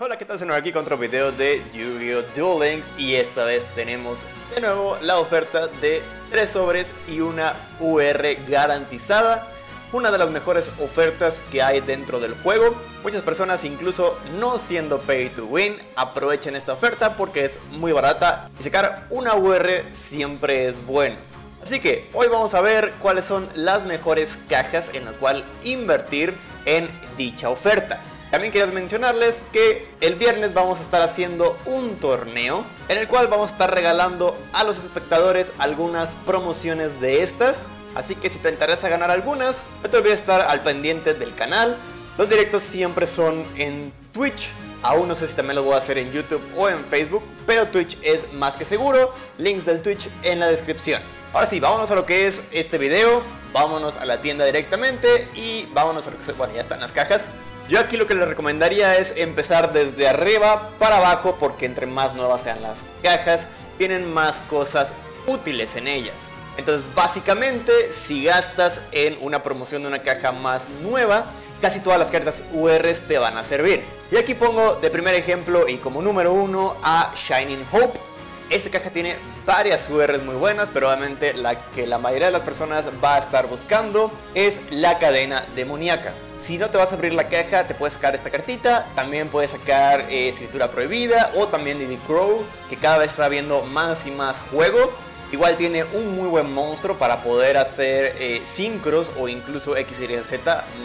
Hola, ¿qué tal? Aquí con otro video de Yu-Gi-Oh Duel Links. Y esta vez tenemos de nuevo la oferta de 3 sobres y una UR garantizada. Una de las mejores ofertas que hay dentro del juego. Muchas personas, incluso no siendo pay to win, aprovechan esta oferta porque es muy barata y sacar una UR siempre es bueno. Así que hoy vamos a ver cuáles son las mejores cajas en la cual invertir en dicha oferta. También quería mencionarles que el viernes vamos a estar haciendo un torneo en el cual vamos a estar regalando a los espectadores algunas promociones de estas. Así que si te interesa ganar algunas, no te olvides estar al pendiente del canal. Los directos siempre son en Twitch. Aún no sé si también lo voy a hacer en YouTube o en Facebook, pero Twitch es más que seguro. Links del Twitch en la descripción. Ahora sí, vámonos a lo que es este video. Vámonos a la tienda directamente y vámonos a lo que... Bueno, ya están las cajas. Yo aquí lo que les recomendaría es empezar desde arriba para abajo, porque entre más nuevas sean las cajas, tienen más cosas útiles en ellas. Entonces básicamente, si gastas en una promoción de una caja más nueva, casi todas las cartas URs te van a servir. Y aquí pongo de primer ejemplo y como número 1 a Shining Hope. Esta caja tiene varias URs muy buenas, pero obviamente la que la mayoría de las personas va a estar buscando es la cadena demoníaca. Si no te vas a abrir la caja, te puedes sacar esta cartita. También puedes sacar escritura prohibida o también D.D. Crow, que cada vez está viendo más y más juego. Igual tiene un muy buen monstruo para poder hacer sincros o incluso XYZ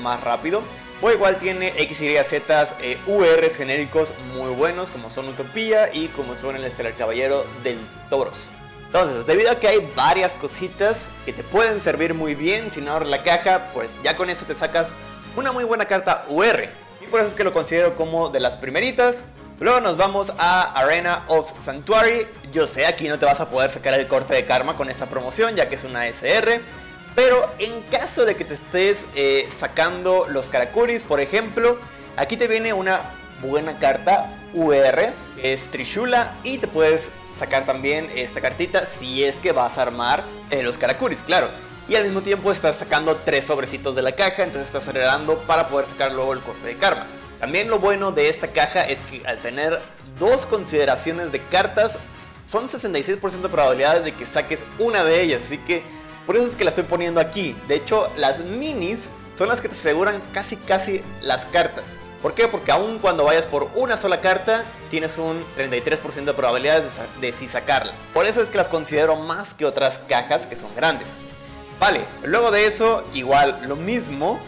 más rápido. O igual tiene XYZ URs genéricos muy buenos, como son Utopía y como son el Estelar Caballero del Tauros. Entonces, debido a que hay varias cositas que te pueden servir muy bien sin abrir la caja, pues ya con eso te sacas una muy buena carta UR. Y por eso es que lo considero como de las primeritas. Luego nos vamos a Arena of Sanctuary. Yo sé, aquí no te vas a poder sacar el corte de karma con esta promoción, ya que es una SR. Pero en caso de que te estés sacando los Karakuris, por ejemplo, aquí te viene una buena carta UR, que es Trishula, y te puedes sacar también esta cartita si es que vas a armar los Karakuris, claro. Y al mismo tiempo estás sacando 3 sobrecitos de la caja, entonces estás acelerando para poder sacar luego el corte de karma. También lo bueno de esta caja es que al tener 2 consideraciones de cartas, son 66% de probabilidades de que saques una de ellas, así que... Por eso es que la estoy poniendo aquí. De hecho, las minis son las que te aseguran casi las cartas. ¿Por qué? Porque aun cuando vayas por una sola carta, tienes un 33% de probabilidades de sí sacarla. Por eso es que las considero más que otras cajas que son grandes. Vale, luego de eso, igual lo mismo.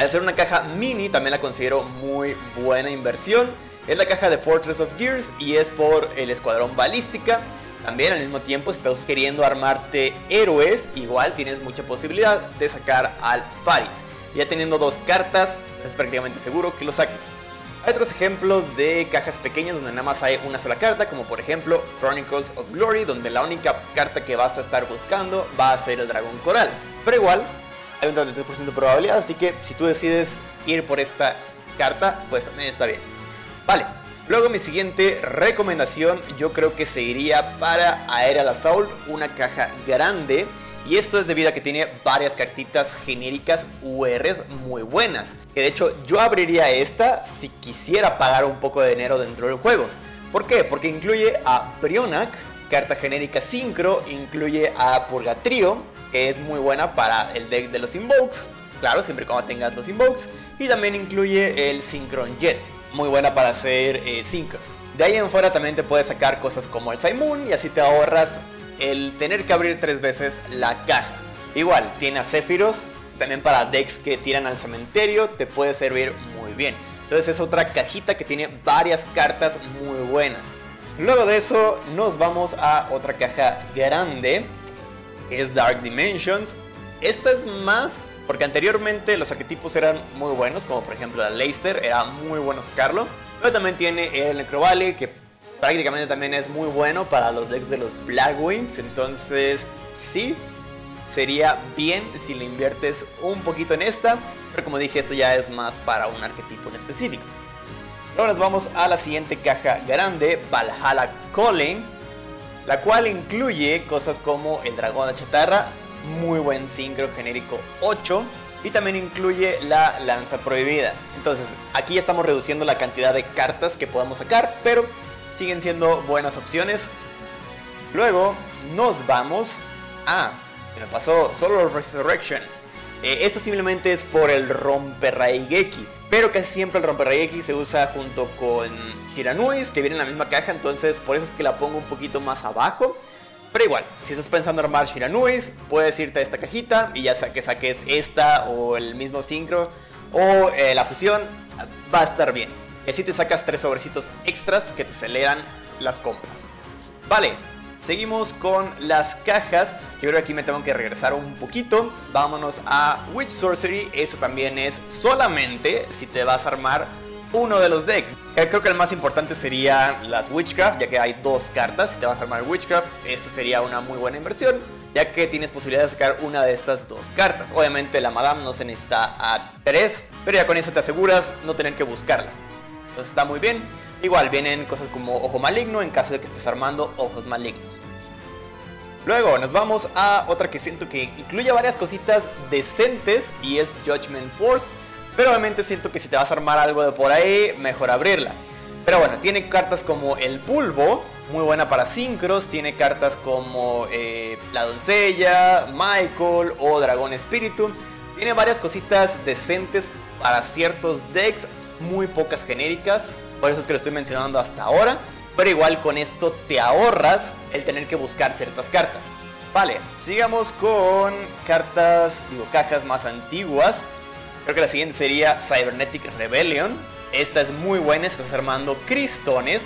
Al ser una caja mini, también la considero muy buena inversión. Es la caja de Fortress of Gears y es por el Escuadrón Balística. También al mismo tiempo, si estás queriendo armarte héroes, igual tienes mucha posibilidad de sacar al Faris. Ya teniendo 2 cartas, es prácticamente seguro que lo saques. Hay otros ejemplos de cajas pequeñas donde nada más hay una sola carta, como por ejemplo Chronicles of Glory, donde la única carta que vas a estar buscando va a ser el Dragón Coral. Pero igual, hay un 33% de probabilidad, así que si tú decides ir por esta carta, pues también está bien. Vale. Luego mi siguiente recomendación yo creo que se iría para Aerial Assault, una caja grande. Y esto es debido a que tiene varias cartitas genéricas URs muy buenas. Que de hecho yo abriría esta si quisiera pagar un poco de dinero dentro del juego. ¿Por qué? Porque incluye a Brionac, carta genérica sincro, incluye a Purgatrio, que es muy buena para el deck de los Invokes. Claro, siempre cuando tengas los Invokes. Y también incluye el Synchron Jet, muy buena para hacer sincros. De ahí en fuera también te puedes sacar cosas como el Saimun, y así te ahorras el tener que abrir 3 veces la caja. Igual tiene a Zephyros, también para decks que tiran al cementerio te puede servir muy bien. Entonces es otra cajita que tiene varias cartas muy buenas. Luego de eso nos vamos a otra caja grande, que es Dark Dimensions. Esta es más... porque anteriormente los arquetipos eran muy buenos, como por ejemplo la Leicester, era muy bueno sacarlo. Pero también tiene el Necrovale, que prácticamente también es muy bueno para los decks de los Blackwings. Entonces sí, sería bien si le inviertes un poquito en esta. Pero como dije, esto ya es más para un arquetipo en específico. Ahora nos vamos a la siguiente caja grande, Valhalla Calling, la cual incluye cosas como el Dragón de Chatarra, muy buen sincro genérico 8, y también incluye la lanza prohibida. Entonces aquí estamos reduciendo la cantidad de cartas que podamos sacar, pero siguen siendo buenas opciones. Luego nos vamos a... me pasó Solar Resurrection. Esta simplemente es por el Romperraigeki, pero casi siempre el Romperraigeki se usa junto con Giranuis, que viene en la misma caja, entonces por eso es que la pongo un poquito más abajo. Pero igual, si estás pensando armar Shiranuis, puedes irte a esta cajita y ya sea que saques esta o el mismo sincro o la fusión, va a estar bien. Y así te sacas 3 sobrecitos extras que te aceleran las compras. Vale, seguimos con las cajas. Yo creo que aquí me tengo que regresar un poquito. Vámonos a Witch Sorcery. Esta también es solamente si te vas a armar uno de los decks. Creo que el más importante sería las Witchcraft, ya que hay 2 cartas. Si te vas a armar Witchcraft, esta sería una muy buena inversión, ya que tienes posibilidad de sacar una de estas 2 cartas. Obviamente la Madame no se necesita a 3, pero ya con eso te aseguras no tener que buscarla. Entonces está muy bien. Igual vienen cosas como Ojo Maligno en caso de que estés armando Ojos Malignos. Luego nos vamos a otra que siento que incluye varias cositas decentes, y es Judgment Force. Pero obviamente siento que si te vas a armar algo de por ahí, mejor abrirla. Pero bueno, tiene cartas como el Pulvo, muy buena para sincros. Tiene cartas como la Doncella, Michael o Dragón Espíritu. Tiene varias cositas decentes para ciertos decks, muy pocas genéricas. Por eso es que lo estoy mencionando hasta ahora. Pero igual con esto te ahorras el tener que buscar ciertas cartas. Vale, sigamos con cartas, digo, cajas más antiguas. Creo que la siguiente sería Cybernetic Rebellion. Esta es muy buena, estás armando Cristones,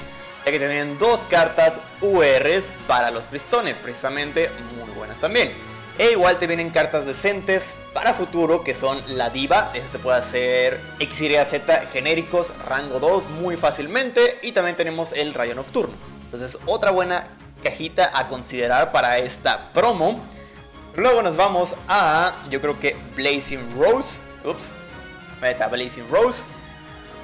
ya que tienen 2 cartas URs para los Cristones, precisamente, muy buenas también. E igual te vienen cartas decentes para futuro, que son la Diva. Este puede hacer XYZ genéricos, rango 2 muy fácilmente. Y también tenemos el Rayo Nocturno. Entonces otra buena cajita a considerar para esta promo. Luego nos vamos a, yo creo que Blazing Rose. Ups, Metal Blazing Rose.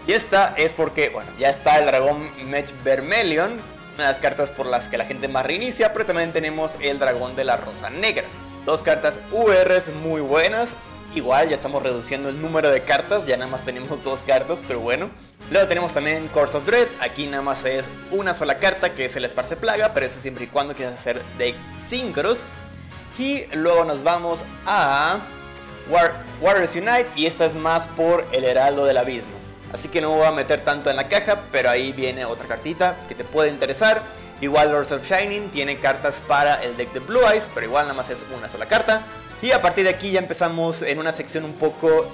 Y esta es porque, bueno, ya está el Dragón Mech Vermillion, una de las cartas por las que la gente más reinicia. Pero también tenemos el Dragón de la Rosa Negra. 2 cartas URs muy buenas. Igual ya estamos reduciendo el número de cartas, ya nada más tenemos 2 cartas, pero bueno. Luego tenemos también Course of Dread. Aquí nada más es una sola carta, que es el Esparce Plaga, pero eso siempre y cuando quieras hacer decks synchros. Y luego nos vamos a Warriors Unite, y esta es más por el Heraldo del Abismo, así que no me voy a meter tanto en la caja, pero ahí viene otra cartita que te puede interesar. Igual Lords of Shining tiene cartas para el deck de Blue Eyes, pero igual nada más es una sola carta. Y a partir de aquí ya empezamos en una sección un poco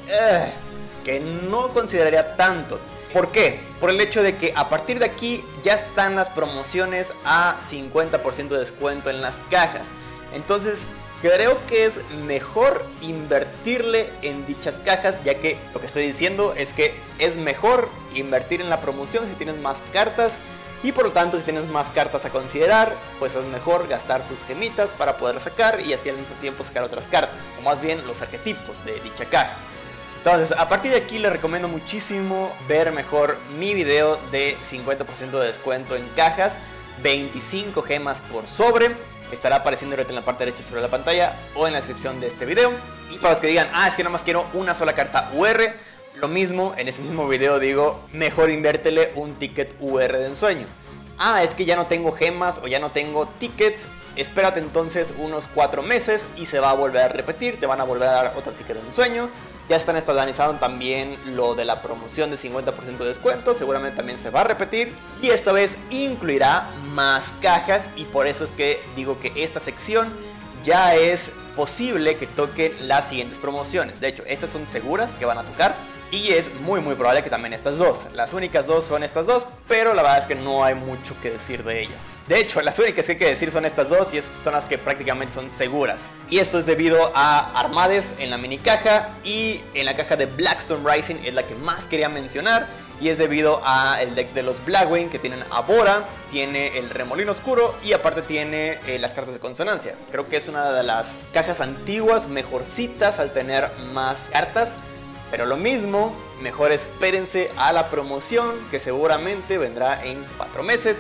que no consideraría tanto. ¿Por qué? Por el hecho de que a partir de aquí ya están las promociones a 50% de descuento en las cajas. Entonces creo que es mejor invertirle en dichas cajas, ya que lo que estoy diciendo es que es mejor invertir en la promoción si tienes más cartas, y por lo tanto si tienes más cartas a considerar, pues es mejor gastar tus gemitas para poder sacar y así al mismo tiempo sacar otras cartas, o más bien los arquetipos de dicha caja. Entonces a partir de aquí les recomiendo muchísimo ver mejor mi video de 50% de descuento en cajas, 25 gemas por sobre. Estará apareciendo ahorita en la parte derecha sobre la pantalla o en la descripción de este video. Y para los que digan, ah, es que nada más quiero una sola carta UR, lo mismo, en ese mismo video digo, mejor invértele un ticket UR de ensueño. Ah, es que ya no tengo gemas o ya no tengo tickets, espérate entonces unos 4 meses y se va a volver a repetir, te van a volver a dar otro ticket de ensueño. Ya están estandarizados también lo de la promoción de 50% de descuento, seguramente también se va a repetir. Y esta vez incluirá más cajas, y por eso es que digo que esta sección ya es posible que toquen las siguientes promociones. De hecho, estas son seguras que van a tocar, y es muy probable que también estas 2. Las únicas 2 son estas 2, pero la verdad es que no hay mucho que decir de ellas. De hecho, las únicas que hay que decir son estas 2, y estas son las que prácticamente son seguras. Y esto es debido a Armades en la mini caja, y en la caja de Blackstone Rising es la que más quería mencionar, y es debido a el deck de los Blackwings, que tienen a Bora, tiene el Remolino Oscuro y aparte tiene las cartas de consonancia. Creo que es una de las cajas antiguas mejorcitas al tener más cartas. Pero lo mismo, mejor espérense a la promoción, que seguramente vendrá en 4 meses.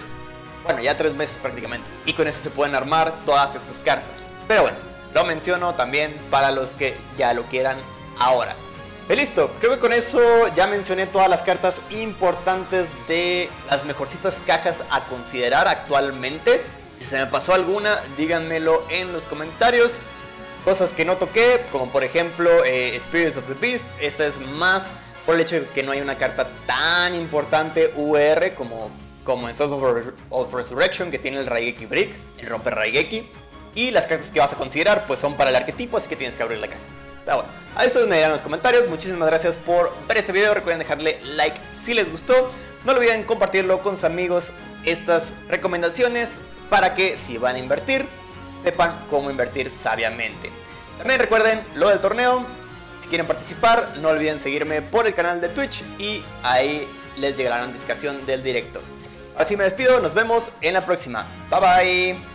Bueno, ya 3 meses prácticamente. Y con eso se pueden armar todas estas cartas. Pero bueno, lo menciono también para los que ya lo quieran ahora. Y listo, creo que con eso ya mencioné todas las cartas importantes de las mejorcitas cajas a considerar actualmente. Si se me pasó alguna, díganmelo en los comentarios. Cosas que no toqué, como por ejemplo Spirits of the Beast, esta es más por el hecho de que no hay una carta tan importante UR como en Souls of Resurrection, que tiene el Raigeki Brick, el Romperraigeki. Y las cartas que vas a considerar pues son para el arquetipo, así que tienes que abrir la caja. Está bueno, ahí ustedes me dirán en los comentarios. Muchísimas gracias por ver este video. Recuerden dejarle like si les gustó. No olviden compartirlo con sus amigos estas recomendaciones, para que si van a invertir, sepan cómo invertir sabiamente. También recuerden lo del torneo. Si quieren participar, no olviden seguirme por el canal de Twitch, y ahí les llegará la notificación del directo. Así me despido, nos vemos en la próxima. Bye bye.